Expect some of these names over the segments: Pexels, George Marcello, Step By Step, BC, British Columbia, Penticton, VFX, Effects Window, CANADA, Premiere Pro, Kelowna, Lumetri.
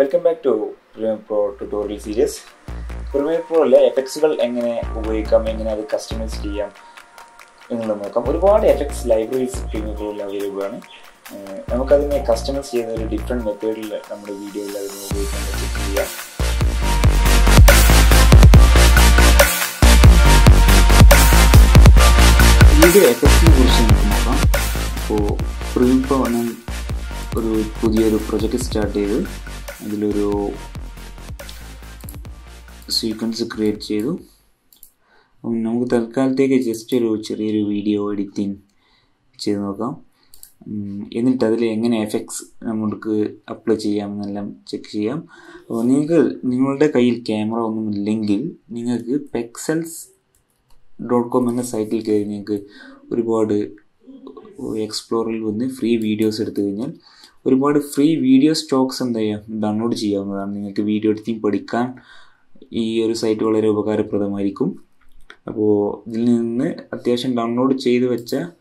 Welcome back to Premiere Pro tutorial series. Premiere Pro effects gal engane ubhayikam, engane adu customize cheyam ennu nokkam. Oru paadu effects libraries Premiere Pro il available aanu. Namukku adine customize cheyana oru different method il nammade video il adu ubhayikkan cheyya. Video effects ni kurichu nokka. So Premiere Pro nan oru pudiya project start cheyidu. Adiluru sequence create chedu. Namu thalkal theke just a video editing chedu noka. Ennitt adile engane effects namukku apply cheyam ennallam check cheyam. Ningal ningalude kayil camera onnum illengil ningalku pexels.com enna site il keri ningalku oru board explorer il vannu free videos eduthu kiyal. We have free video stocks and download the video theme. This site is very helpful. So, if you download the videos, so,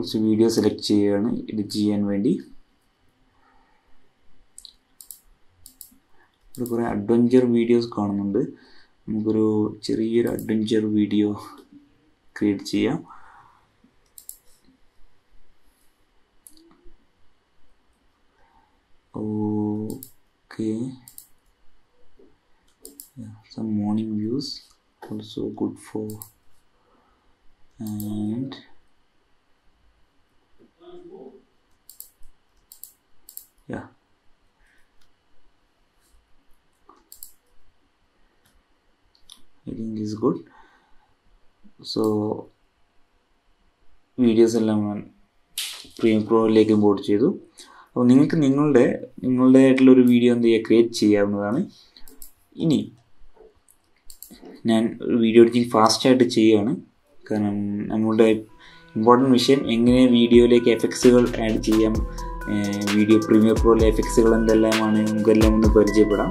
I select the GNVD. Adventure videos adventure video create okay. Yeah, some morning views also good for and yeah. I think is good. So videos ellaman Premiere Pro like import chedu. So ningalku ningalude aayittulla oru video create cheyyavunadana. Ini nan video edit fast aayittu cheyyana. Karanam nammude important vision engane video like effects gal add cheyyam. Video Premiere Pro like effects gal endellam aanu namukku ellam onnu parichayapadam.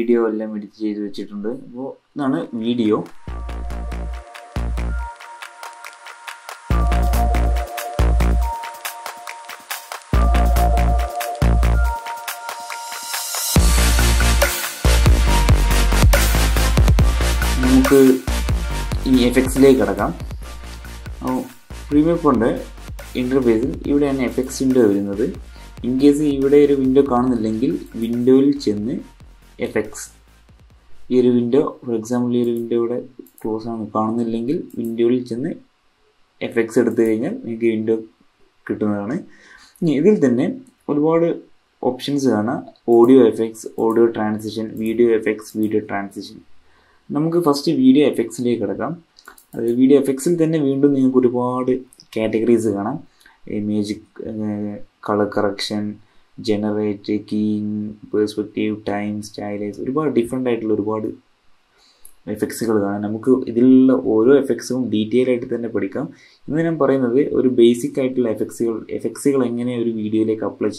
Video all edit cheyidu vechittunde appo idana video namukku ini effects ilekku kadakam appo Premiere Pro inde interface il ivide an effects window varunathu in case ivide oru window kaanunnillengil window il chenne effects. This window, for example, this window is closed. You can see window effects. You window click on options audio effects, audio transition, video effects, video transition. We first video effects. Video effects window categories image, color correction, generate, keying, perspective, time, stylize. Different title effects. We will effects detailed. Basic title effects. Effects video apply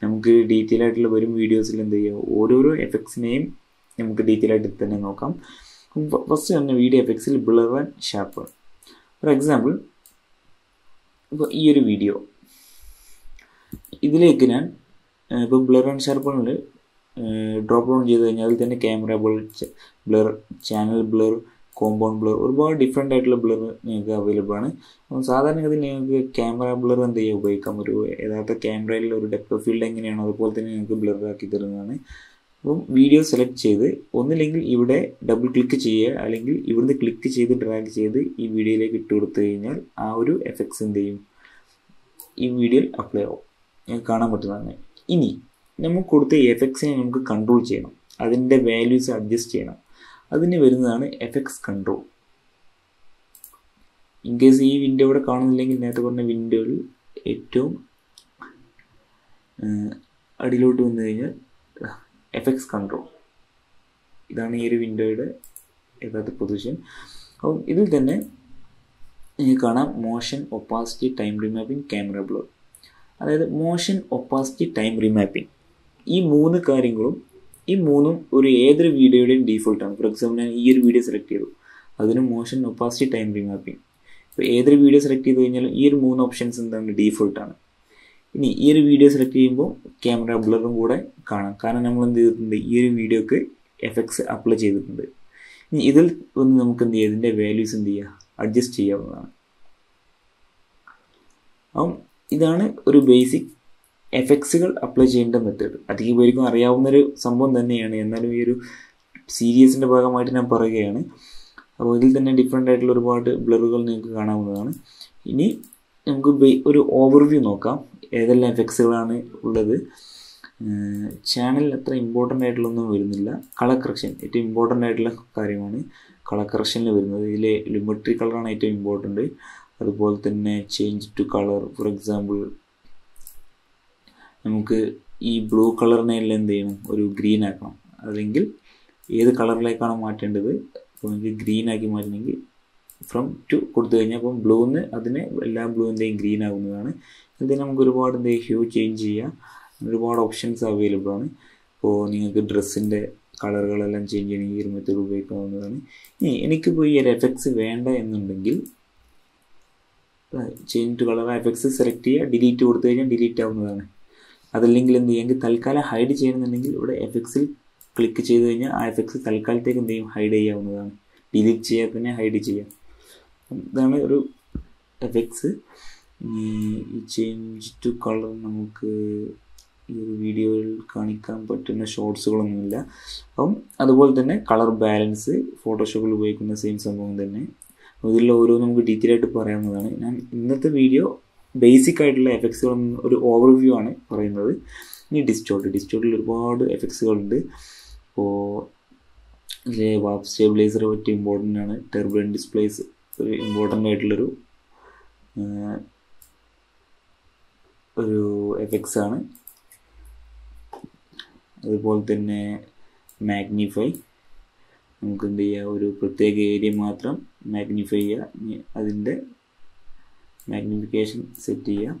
manipulate detailed videos effects name. First video effects blur and sharper. For example, this video. This is a blur and sharpen drop down camera blur, channel blur, compound blur, or different title blur available. Camera blur and the camera depth of field blur. Video select only double click click drag video effects in the video apply. This effects control values adjust effects control. In case this window effects control. This window position. So, this is motion opacity time remapping camera blur. That is motion opacity time remapping. These three things are either video default. For example, this video selected. That is motion opacity time remapping. So, either video selected, these three options are default. This video selected camera blur. Because we video effects apply. This is the values in the adjust is basic effects apply method. That is why we have series different blur. We overview effects channel important color correction. It is important color correction Lumetri color is important. Change to color, for example, this blue color green icon. This color icon is green from to blue and green. Then we reward the hue change. Reward options are available. So, you can dress in the color and change your method. If you have effects, change to color effects, select delete to delete. That link is hide effects, click effects, hide delete hide. That effects change to color. Video will shorts color balance Photoshop will same detail video basic effects overview on distorted effects stabilizer important turbulent displays important effects. Then magnify. We can area magnify. Magnification set. Then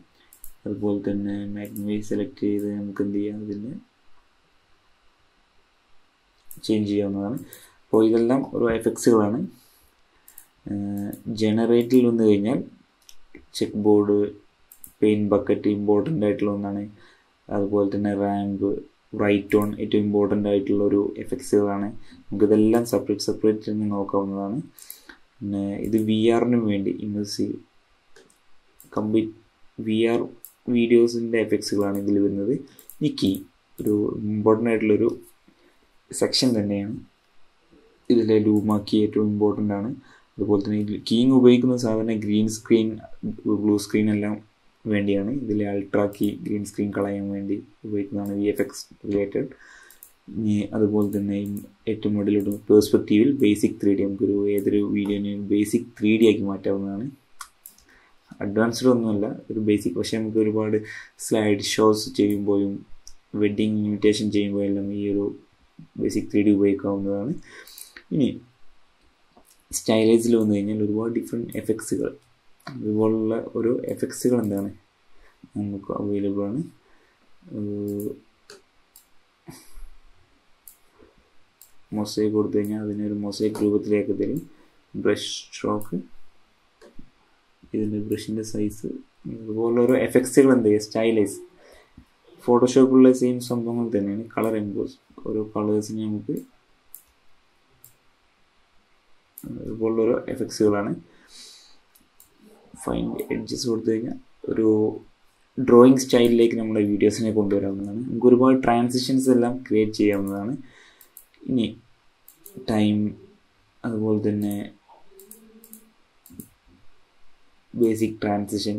magnify select. Change. Effects. Generate checkboard, paint bucket important title, ramp. Right tone, it is important title effects. We separate this VR complete VR videos in the effects. This key important section. This is important. The green screen, blue screen. Ultra key green screen VFX related. Perspective basic 3D basic 3D advanced basic slide shows wedding invitation basic 3D stylized different effects. We will have FX available. Mosaic mosaic brush stroke. Brush in the size. FX stylize. Photoshop same something color emboss. Colors in FX. Find edges or drawing style like videos in transitions create time basic transition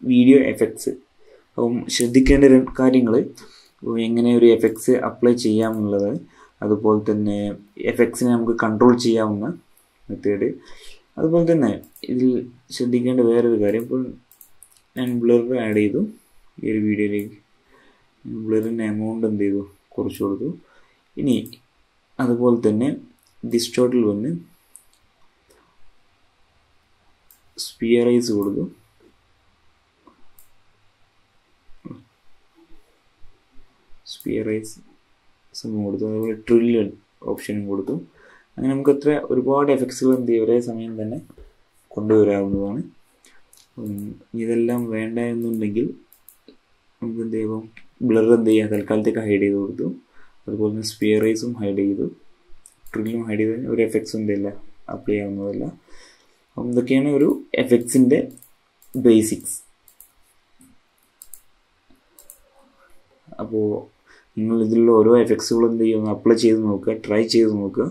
video effects ശ്രദ്ധിക്കേണ്ട കാര്യങ്ങൾ എങ്ങനെ ഒരു effects apply ചെയ്യാമെന്നുള്ളത്, അതുപോലെ തന്നെ എഫക്ട്സിനെ നമുക്ക് control ചെയ്യാവുന്ന method. അതുപോലെ തന്നെ ഇതിൽ ശ്രദ്ധിക്കേണ്ട വേറൊരു കാര്യം, ഇപ്പോൾ ഞാൻ ബ്ലർ ആഡ് ചെയ്തു ഈ ഒരു വീഡിയോയിലേക്ക്, ബ്ലറിൻ്റെ എമൗണ്ട് എന്ത് ചെയ്തു കുറച്ച് കൊടുത്തു. ഇനി അതുപോലെ തന്നെ ഡിസ്റ്റോർട്ടിൽ വന്ന് സ്പിയറൈസ് കൊടുത്തു. സ്പിയറൈസ് സംഭവം കൊടുത്തു, അതുപോലെ ട്രില്യൺ ഓപ്ഷനും കൊടുത്തു. അങ്ങനെ നമുക്ക് അത്ര ഒരുപാട് എഫക്ട്സുകൾ എന്ത് ചെയ്യും ഒരേ സമയം തന്നെ കൊണ്ടുവരാവുന്നതാണ്. ഇതെല്ലാം വേണ്ട എന്നുണ്ടെങ്കിൽ നമുക്ക് എന്ത് ചെയ്യുമ്പോൾ ബ്ലർ എന്ത് ചെയ്യുക തൽക്കാലത്തേക്ക് ഹൈഡ് ചെയ്ത് കൊടുത്തു, അതുപോലെ തന്നെ സ്പിയറൈസും ഹൈഡ് ചെയ്തു, ട്രില്ലും ഹൈഡ് ചെയ്ത് ഒരു എഫക്ട്സ് എന്തില്ല അപ്ലൈ ആവുന്നതല്ല. അപ്പം ഇതൊക്കെയാണ് ഒരു എഫക്ട്സിൻ്റെ ബേസിക്സ്. അപ്പോൾ നിങ്ങൾ ഇതിലുള്ള ഓരോ എഫക്ട്സുകളും എന്ത് ചെയ്യുക അപ്ലൈ ചെയ്ത് നോക്കുക, ട്രൈ ചെയ്ത് നോക്കുക.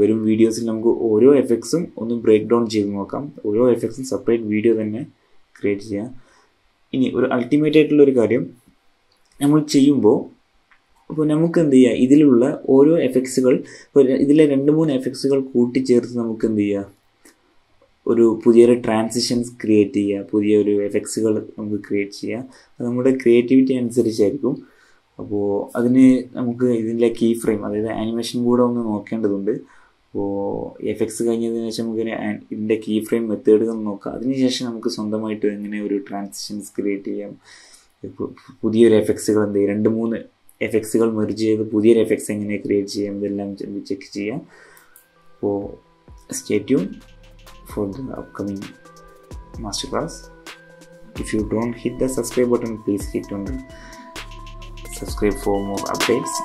വരും വീഡിയോസിൽ നമുക്ക് ഓരോ എഫക്ട്സും ഒന്ന് ബ്രേക്ക് ഡൗൺ ചെയ്ത് നോക്കാം, ഓരോ എഫക്ട്സും സെപ്പറേറ്റ് വീഡിയോ തന്നെ ക്രിയേറ്റ് ചെയ്യാം. ഇനി ഒരു അൾട്ടിമേറ്റ് ആയിട്ടുള്ളൊരു കാര്യം നമ്മൾ ചെയ്യുമ്പോൾ, അപ്പോൾ നമുക്ക് എന്ത് ചെയ്യുക ഇതിലുള്ള ഓരോ എഫക്ട്സുകൾ, ഇതിലെ 2-3 എഫക്ട്സുകൾ കൂട്ടിച്ചേർത്ത് നമുക്ക് എന്ത് ചെയ്യുക ഒരു പുതിയൊരു ട്രാൻസിഷൻസ് ക്രിയേറ്റ് ചെയ്യുക, പുതിയൊരു എഫക്ട്സുകൾ നമുക്ക് ക്രിയേറ്റ് ചെയ്യുക. അത് നമ്മുടെ ക്രിയേറ്റിവിറ്റി അനുസരിച്ചായിരിക്കും. അപ്പോൾ അതിന് നമുക്ക് ഇതിൻ്റെ കീ ഫ്രെയിം, അതായത് ആനിമേഷൻ കൂടെ ഒന്ന് നോക്കേണ്ടതുണ്ട്. അപ്പോൾ എഫക്ട്സ് കഴിഞ്ഞതിന് ശേഷം നമുക്ക് ഇതിൻ്റെ കീ ഫ്രെയിം മെത്തേഡ് ഒന്ന് നോക്കാം. അതിനുശേഷം നമുക്ക് സ്വന്തമായിട്ട് എങ്ങനെ ഒരു ട്രാൻസിഷൻസ് ക്രിയേറ്റ് ചെയ്യാം, പുതിയൊരു എഫക്ട്സുകൾ എന്ത് ചെയ്യും 2-3 എഫക്ട്സുകൾ മെർജ് ചെയ്ത് പുതിയൊരു എഫക്ട്സ് എങ്ങനെ ക്രിയേറ്റ് ചെയ്യാം ഇതെല്ലാം ചെക്ക് ചെയ്യാം. അപ്പോൾ stay tune for the upcoming masterclass. If you don't hit the subscribe button, please hit on the subscribe for more updates.